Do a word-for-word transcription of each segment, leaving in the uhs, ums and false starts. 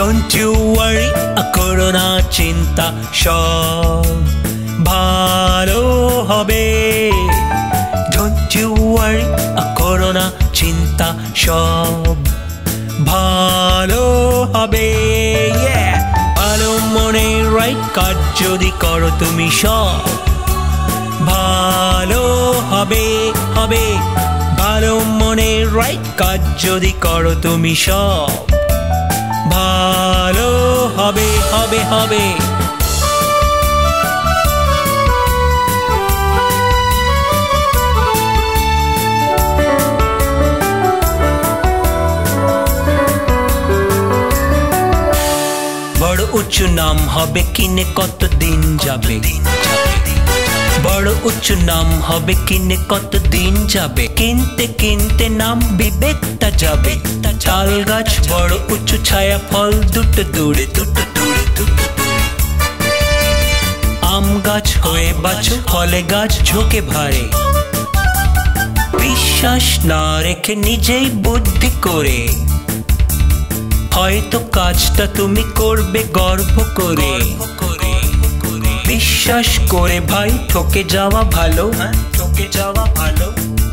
Don't you worry, a corona chinta shob bhalo hobe. Don't you worry, a corona chinta shob bhalo hobe. Yeah, bhalo mone right kaj jodi koro tumi shob bhalo hobe hobe. Bhalo mone right kaj jodi koro tumi shob bhalo hobe hobe hobe. बड़ उच्च नाम होबे किने कत दिन जाबे, बड़ उच्च नाम होबे किने कत दिन जाबे, किनते किनते नाम बिबेता जाबे। ताल गाछ बड़ उच्च छाया फल दुट दूरे दुट दूरे दुट आम गाछ होए बाछु फले गाछ झोंके भारे। विश्वास ना रेखे निजेई बुद्धि करे হয়তো কাজটা তুমি করবে গর্ব করে। বিশ্বাস করে ভাই ঠকে যাওয়া ভালো, ঠকে যাওয়া ভালো।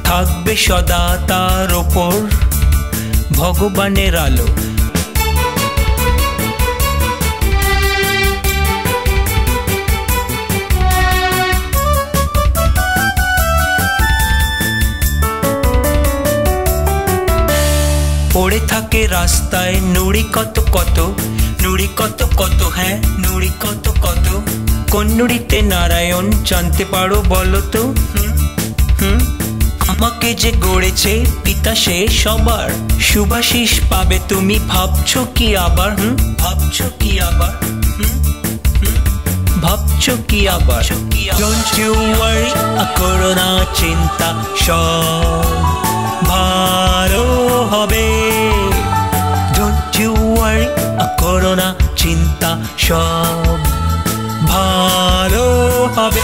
থাকবে সদা তার ওপর ভগবানের আলো। पड़े थाके रास्ताय नुड़ी कत कत, नुड़ी कत कत है, नुड़ी कत कत। कोन नुड़ीते नारायण जानते पारो बोलो तो? हम्म, आमाके जे गड़ेछे पिता से सबार शुभाशीष पाबे तुमी भाबछो कि आबार, भाबछो कि आबार, भाबछो कि आबार। Don't you worry, करो ना चिंता सब ভালো হবে। Don't you worry, করো না চিন্তা সব ভালো হবে।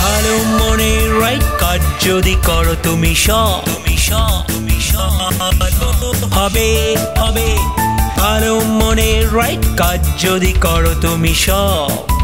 ভালো মনে রাইট কাজ যদি করো তুমি সব হবে হবে। ভালো মনে রাইট কাজ যদি করো তুমি সব